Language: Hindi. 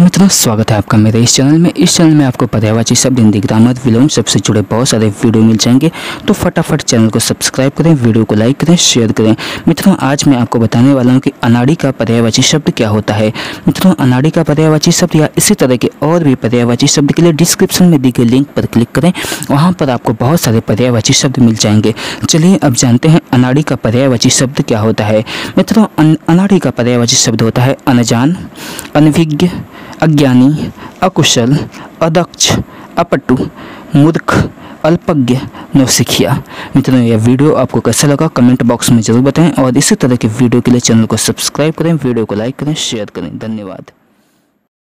मित्रों स्वागत है आपका मेरे इस चैनल में आपको पर्यायवाची शब्द हिंदी ग्रामर विलोम सबसे जुड़े बहुत सारे वीडियो मिल जाएंगे। तो फटाफट चैनल को सब्सक्राइब करें, वीडियो को लाइक करें, शेयर करें। मित्रों आज मैं आपको बताने वाला हूं कि अनाड़ी का पर्यायवाची शब्द क्या होता है। मित्रों अनाड़ी का पर्यायवाची शब्द या इसी तरह के और भी पर्यायवाची शब्द के लिए डिस्क्रिप्शन में दी गई लिंक पर क्लिक करें, वहाँ पर आपको बहुत सारे पर्यायवाची शब्द मिल जाएंगे। चलिए अब जानते हैं अनाड़ी का पर्यायवाची शब्द क्या होता है। मित्रों अनाड़ी का पर्यायवाची शब्द होता है अनजान, अनभिज्ञ, अज्ञानी, अकुशल, अदक्ष, अपटु, मूर्ख, अल्पज्ञ, नौसिखिया। मित्रों यह वीडियो आपको कैसा लगा कमेंट बॉक्स में जरूर बताएं और इसी तरह के वीडियो के लिए चैनल को सब्सक्राइब करें, वीडियो को लाइक करें, शेयर करें। धन्यवाद।